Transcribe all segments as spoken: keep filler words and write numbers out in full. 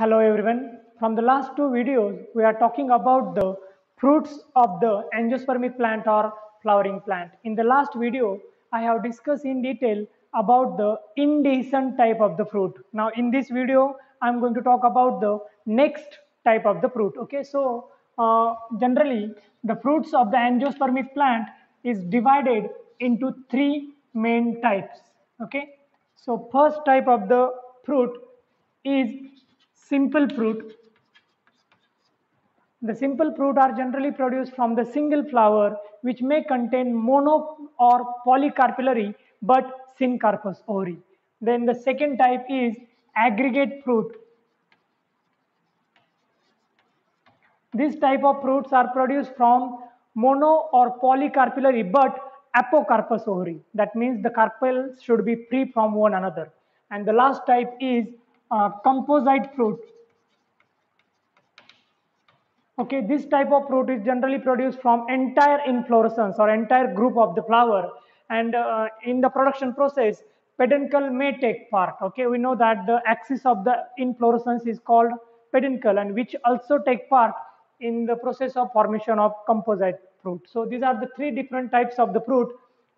Hello everyone. From the last two videos, we are talking about the fruits of the angiospermic plant or flowering plant. In the last video, I have discussed in detail about the indehiscent type of the fruit. Now, in this video, I am going to talk about the next type of the fruit. Okay, so uh, generally, the fruits of the angiospermic plant is divided into three main types. Okay, so first type of the fruit is simple fruit. The simple fruit are generally produced from the single flower, which may contain mono or polycarpillary but syncarpous ovary. Then the second type is aggregate fruit. This type of fruits are produced from mono or polycarpillary but apocarpous ovary. That means the carpels should be free from one another. And the last type is uh, composite fruit. Okay, this type of fruit is generally produced from entire inflorescence or entire group of the flower, and uh, in the production process, peduncle may take part. Okay, we know that the axis of the inflorescence is called peduncle, and which also take part in the process of formation of composite fruit. So these are the three different types of the fruit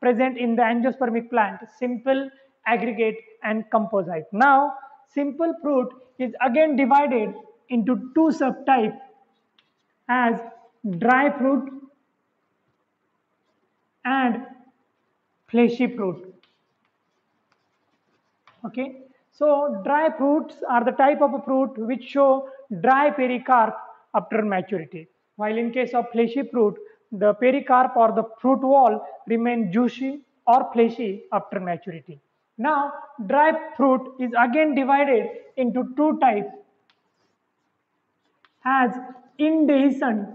present in the angiospermic plant: simple, aggregate, and composite. Now, simple fruit is again divided into two subtypes, as dry fruit and fleshy fruit. Okay, so dry fruits are the type of a fruit which show dry pericarp after maturity, while in case of fleshy fruit, the pericarp or the fruit wall remain juicy or fleshy after maturity. Now, dry fruit is again divided into two types, as indehiscent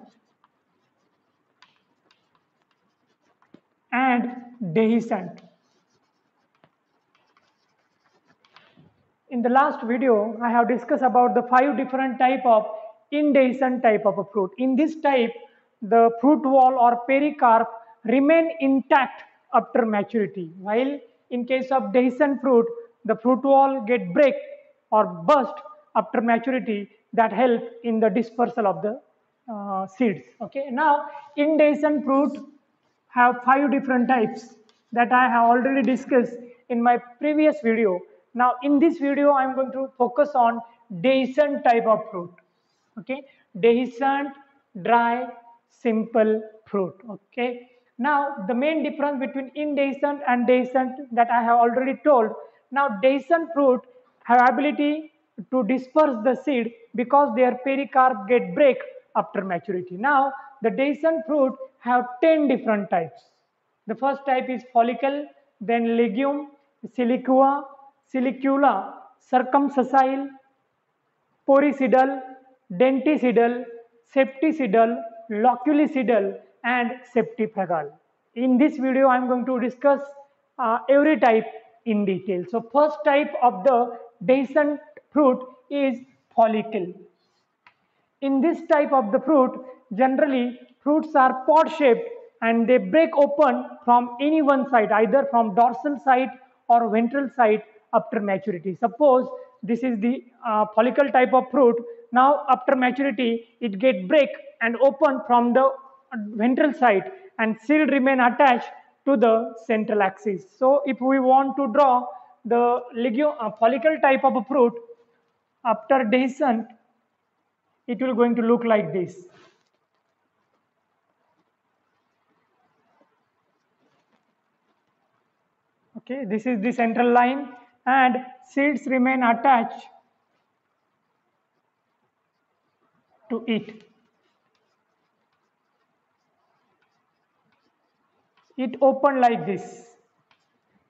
and dehiscent. In the last video, I have discussed about the five different type of indehiscent type of a fruit. In this type, the fruit wall or pericarp remain intact after maturity, while in case of dehiscent fruit, the fruit wall get break or burst after maturity, that help in the dispersal of the uh, seeds. Okay. Now, indehiscent fruit have five different types that I have already discussed in my previous video. Now, in this video, I am going to focus on dehiscent type of fruit. Okay, dehiscent, dry, simple fruit. Okay. Now, the main difference between indehiscent and dehiscent that I have already told. Now, dehiscent fruit have ability to disperse the seed because their pericarp get break after maturity. Now, the dehiscent fruit have ten different types. The first type is follicle, then legume, siliqua, silicula, circumscissile, poricidal, denticidal, septicidal, loculicidal, and septifragal. In this video, I am going to discuss uh, every type in detail. So, first type of the dehiscent fruit is follicle. In this type of the fruit, generally fruits are pod shaped and they break open from any one side, either from dorsal side or ventral side after maturity. Suppose this is the uh, follicle type of fruit. Now after maturity, it get break and open from the ventral side, and seed remain attached to the central axis. So if we want to draw the legume, uh, follicle type of a fruit after dehiscent, it will going to look like this. Okay, this is the central line, and seeds remain attached to it. It opened like this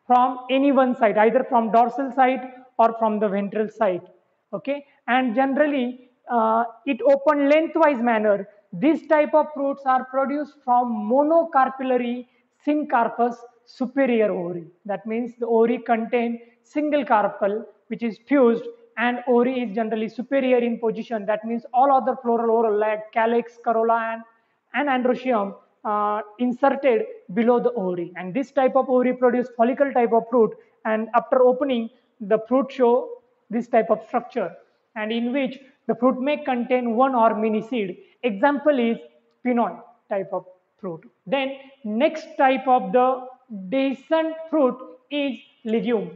from any one side, either from dorsal side or from the ventral side. Okay, and generally uh, it open lengthwise manner. These type of fruits are produced from monocarpellary syncarpous superior ovary. That means the ovary contain single carpel which is fused, and ovary is generally superior in position. That means all other floral oral like calyx, corolla, and, and androecium uh, inserted below the ovary. And this type of ovary produce follicle type of fruit, and after opening the fruit show this type of structure, and in which the fruit may contain one or many seed. Example is pinnoy type of fruit. Then next type of the dehiscent fruit is legume.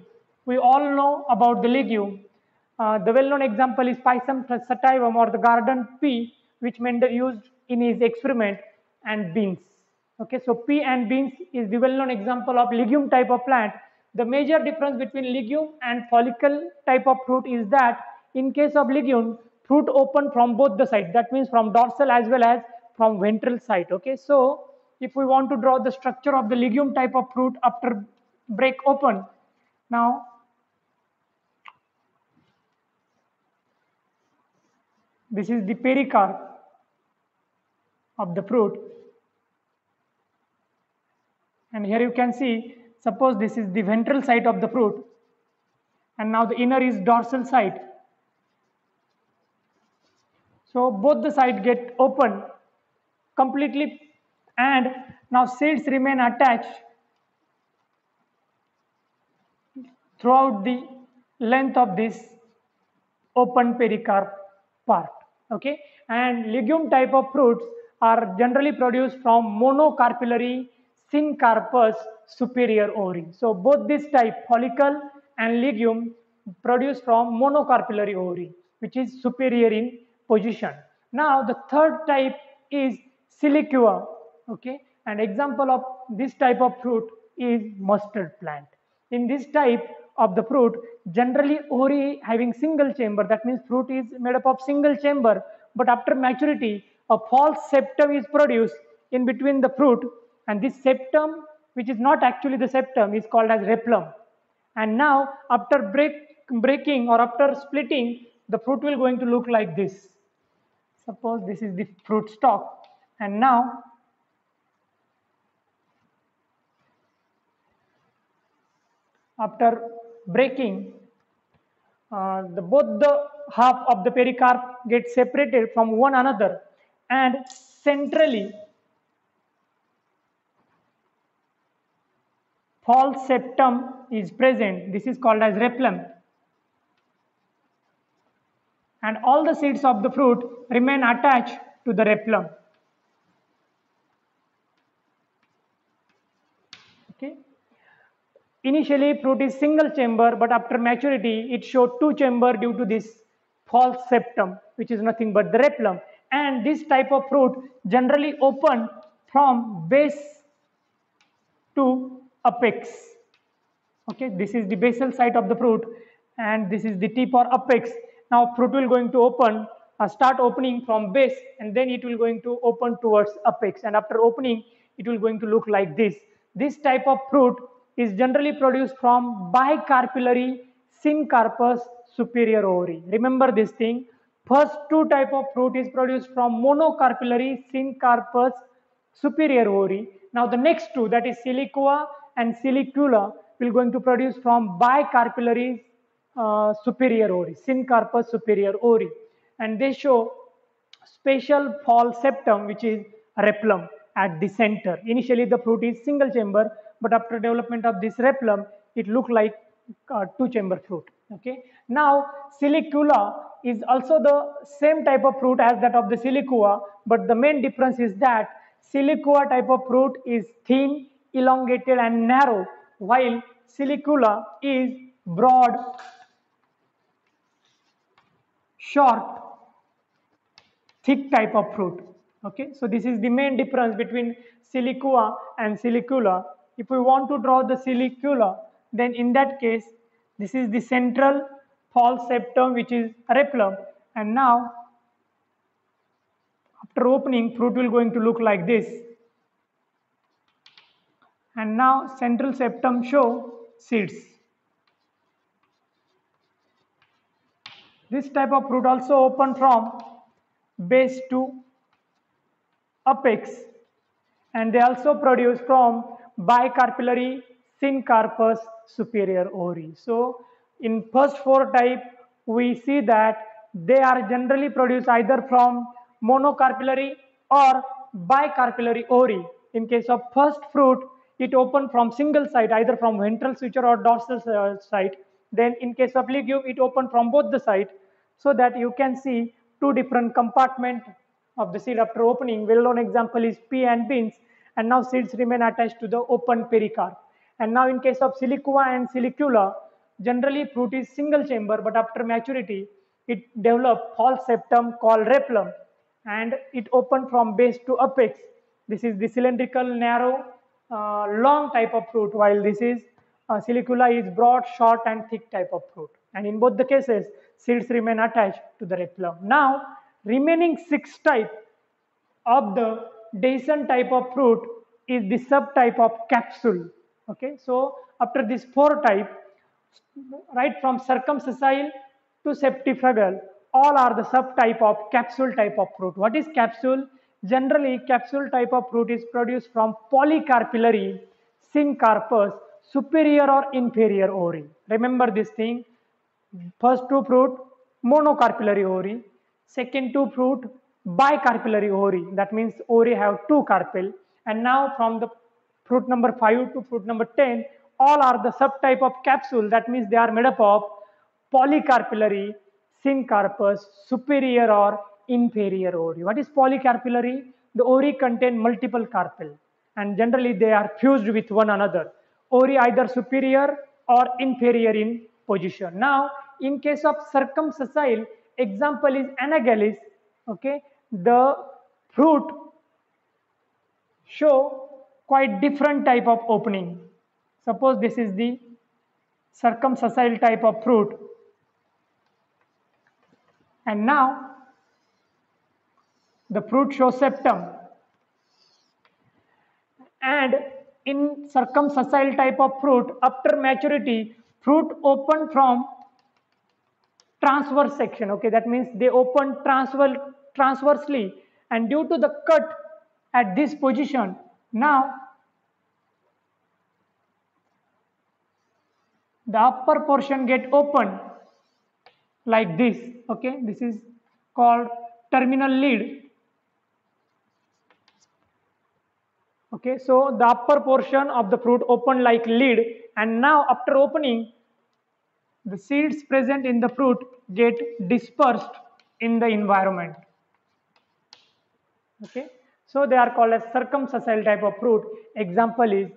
We all know about the legume. Uh, the well-known example is Pisum sativum or the garden pea, which Mendel used in his experiment, and beans. Okay, so pea and beans is the well-known example of legume type of plant. The major difference between legume and follicle type of fruit is that in case of legume, fruit open from both the sides. That means from dorsal as well as from ventral side. Okay, so if we want to draw the structure of the legume type of fruit after break open, now this is the pericarp of the fruit, and here you can see, suppose this is the ventral side of the fruit, and now the inner is dorsal side. So both the sides get open completely, and now seeds remain attached throughout the length of this open pericarp part. Okay, and legume type of fruits are generally produced from monocarpellary, syncarpous, superior ovary. So both this type, follicle and legume, produced from monocarpellary ovary, which is superior in position. Now the third type is silicua. Okay, an example of this type of fruit is mustard plant. In this type of the fruit, generally ovary having single chamber, that means fruit is made up of single chamber, but after maturity a false septum is produced in between the fruit, and this septum, which is not actually the septum, is called as replum. And now after break, breaking or after splitting, the fruit will going to look like this. Suppose this is the fruit stalk, and now after breaking, uh, the, both the half of the pericarp get separated from one another, and centrally false septum is present. This is called as replum, and all the seeds of the fruit remain attached to the replum. Okay. Initially, fruit is single chamber, but after maturity, it showed two chamber due to this false septum, which is nothing but the replum. And this type of fruit generally open from base to apex. Okay, this is the basal side of the fruit, and this is the tip or apex. Now, fruit will going to open, uh, start opening from base, and then it will going to open towards apex. And after opening, it will going to look like this. This type of fruit is generally produced from bicarpillary, syncarpous, superior ovary. Remember this thing. First two type of fruit is produced from monocarpellary, syncarpous, superior ovary. Now the next two, that is siliqua and silicula, will going to produce from bicarpillary, uh, superior ovary, syncarpous, superior ovary, and they show special false septum, which is replum, at the center. Initially the fruit is single chamber, but after development of this replum, it look like uh, two-chamber fruit. Okay. Now, silicula is also the same type of fruit as that of the silicua, but the main difference is that silicua type of fruit is thin, elongated, and narrow, while silicula is broad, short, thick type of fruit. Okay. So this is the main difference between silicua and silicula. If we want to draw the silicula, then in that case, this is the central false septum, which is replum, and now after opening, fruit will going to look like this. And now central septum show seeds. This type of fruit also open from base to apex, and they also produce from bicarpillary, syncarpous, superior ovary. So in first four type, we see that they are generally produced either from monocarpellary or bicarpillary ovary. In case of first fruit, it open from single side, either from ventral suture or dorsal side. Then in case of legume, it open from both the side. so that you can see two different compartments of the seed after opening. Well known example is pea and beans, and now seeds remain attached to the open pericarp. And now in case of silicua and silicula, generally fruit is single chamber, but after maturity it develops false septum called replum, and it opens from base to apex. This is the cylindrical, narrow, uh, long type of fruit, while this is uh, silicula is broad, short and thick type of fruit. And in both the cases, seeds remain attached to the replum. Now, remaining six type of the dehiscent type of fruit is the subtype of capsule. Okay, so after this four type, right from circumscissile to septifragal, all are the subtype of capsule type of fruit. What is capsule? Generally, capsule type of fruit is produced from polycarpillary, syncarpous, superior or inferior ovary. Remember this thing. First two fruit, monocarpellary ovary. Second two fruit, bicarpellary ovary. That means ovary have two carpel. And now from the fruit number five to fruit number ten, all are the subtype of capsule. That means they are made up of polycarpellary, syncarpous, superior or inferior ovary. What is polycarpillary? The ovary contain multiple carpel, and generally they are fused with one another. Ovary either superior or inferior in position. Now, in case of circumscissile, example is anagallis. Okay, the fruit show quite different type of opening. Suppose this is the circumscissile type of fruit, and now the fruit shows septum, and in circumscissile type of fruit, after maturity, fruit open from transverse section. Okay, that means they open transverse, transversely, and due to the cut at this position, now the upper portion get open like this. Okay, this is called terminal lead. Okay, so the upper portion of the fruit open like lid, and now after opening, the seeds present in the fruit get dispersed in the environment. Okay, so they are called as circumscissile type of fruit. Example is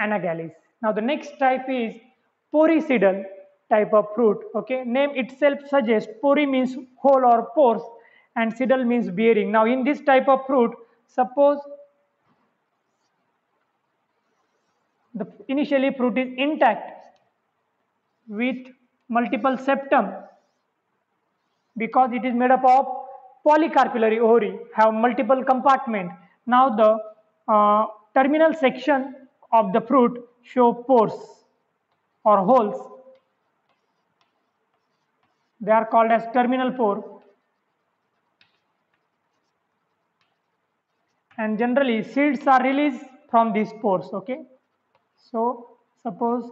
anagallis. Now the next type is poricidal type of fruit. Okay, name itself suggests pori means hole or pores, and cidal means bearing. Now in this type of fruit, suppose the initially fruit is intact with multiple septum, because it is made up of polycarpillary ovary, have multiple compartment. Now the uh, terminal section of the fruit show pores or holes. They are called as terminal pore. And generally seeds are released from these pores. Okay, so suppose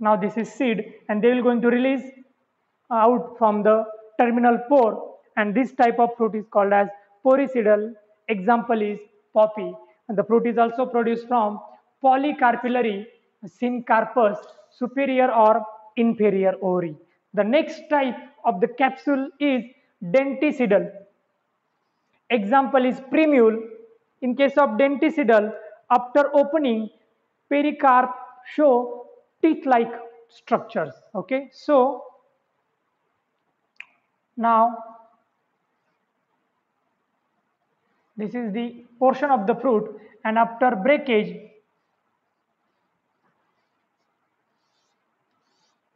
now this is seed, and they will going to release out from the terminal pore, and this type of fruit is called as poricidal. Example is poppy, and the fruit is also produced from polycarpillary, syncarpous, superior or inferior ovary. The next type of the capsule is denticidal. Example is primule. In case of denticidal, after opening, pericarp show teeth-like structures. Okay, so now this is the portion of the fruit, and after breakage,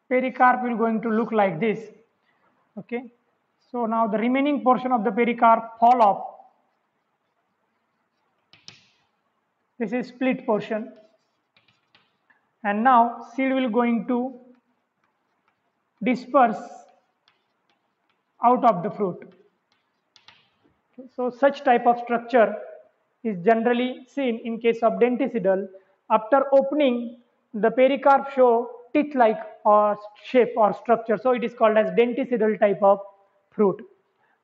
pericarp will going to look like this. Okay. So now the remaining portion of the pericarp fall off. This is split portion, and now seed will going to disperse out of the fruit. Okay, so such type of structure is generally seen in case of denticidal. After opening, the pericarp show teeth-like or shape or structure. So it is called as denticidal type of fruit.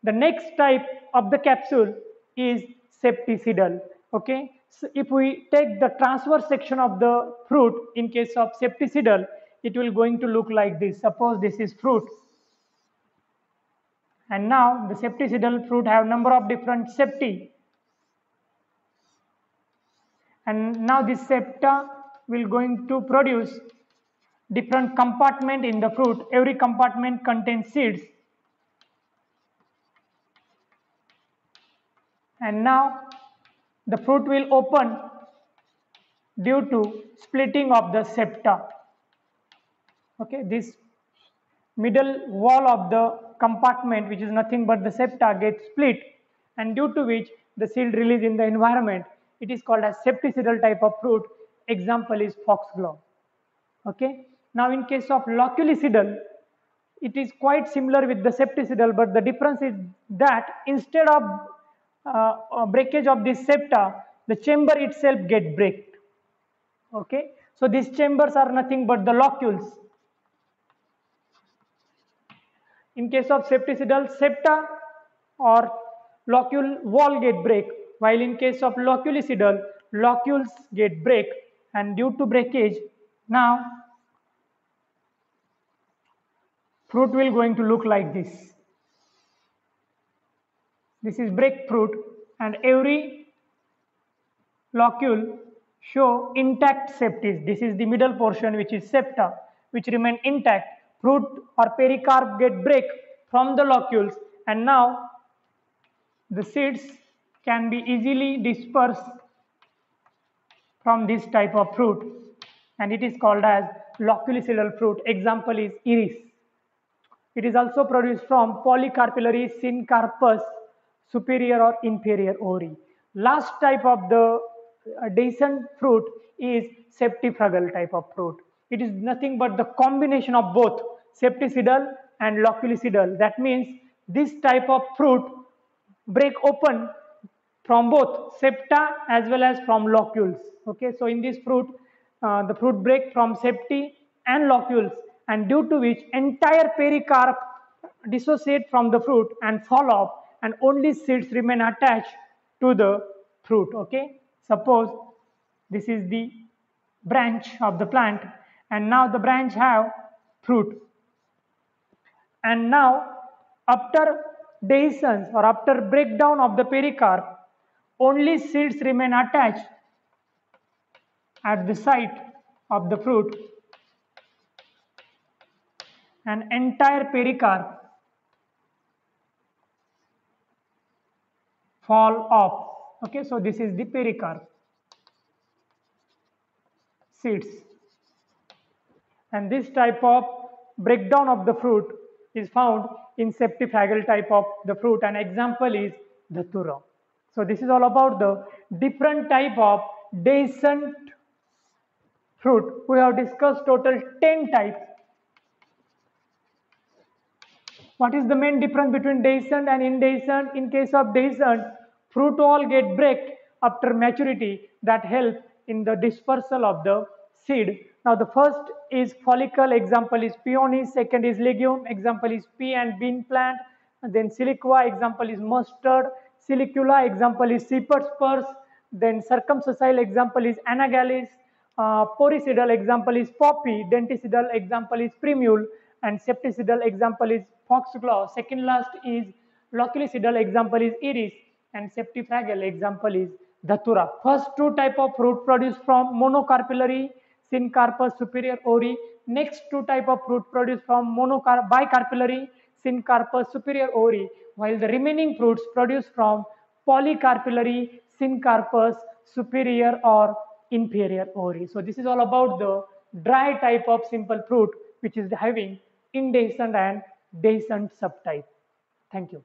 The next type of the capsule is septicidal. Okay, so if we take the transverse section of the fruit, in case of septicidal, it will going to look like this. Suppose this is fruit, And now the septicidal fruit have number of different septi. And now this septa will going to produce different compartment in the fruit. Every compartment contains seeds. And now the fruit will open due to splitting of the septa. Okay, this middle wall of the compartment, which is nothing but the septa, gets split, and due to which the seed release in the environment. It is called as septicidal type of fruit. Example is foxglove. Okay. Now in case of loculicidal, it is quite similar with the septicidal, but the difference is that instead of uh, breakage of this septa, the chamber itself get breaked. Okay. So these chambers are nothing but the locules. In case of septicidal, septa or locule wall get break, while in case of loculicidal, locules get break, and due to breakage, now fruit will going to look like this. This is break fruit, and every locule show intact septis. This is the middle portion, which is septa, which remain intact. Fruit or pericarp get break from the locules, and now the seeds can be easily dispersed from this type of fruit, and it is called as loculicidal fruit. Example is iris. It is also produced from polycarpillary, syncarpous, superior or inferior ovary. Last type of the dehiscent fruit is septifragal type of fruit. It is nothing but the combination of both septicidal and loculicidal. That means this type of fruit break open from both septa as well as from locules. Okay, so in this fruit, uh, the fruit break from septi and locules, and due to which entire pericarp dissociate from the fruit and fall off, and only seeds remain attached to the fruit. Okay, suppose this is the branch of the plant, and now the branch have fruit, and now after dehiscence or after breakdown of the pericarp, only seeds remain attached at the site of the fruit, and entire pericarp fall off. Okay, so this is the pericarp seeds, and this type of breakdown of the fruit is found in septifragal type of the fruit, and example is datura. So this is all about the different type of dehiscent fruit. We have discussed total ten types. What is the main difference between dehiscent and indehiscent? In case of dehiscent, fruit all get breaked after maturity, that help in the dispersal of the seed. Now the first is follicle, example is peony, second is legume, example is pea and bean plant, and then siliqua, example is mustard, silicula, example is cyperspurs, then circumscissile, example is anagallis, uh, poricidal, example is poppy, denticidal, example is primule, and septicidal, example is foxglove. Second last is loculicidal, example is iris, and septifragal, example is datura. First two type of fruit produced from monocarpellary, syncarpous, superior ovary. Next two type of fruit produced from monocar bicarpellary, syncarpous, superior ovary, while the remaining fruits produced from polycarpillary, syncarpous, superior or inferior ovary. So this is all about the dry type of simple fruit, which is having indehiscent and dehiscent subtype. Thank you.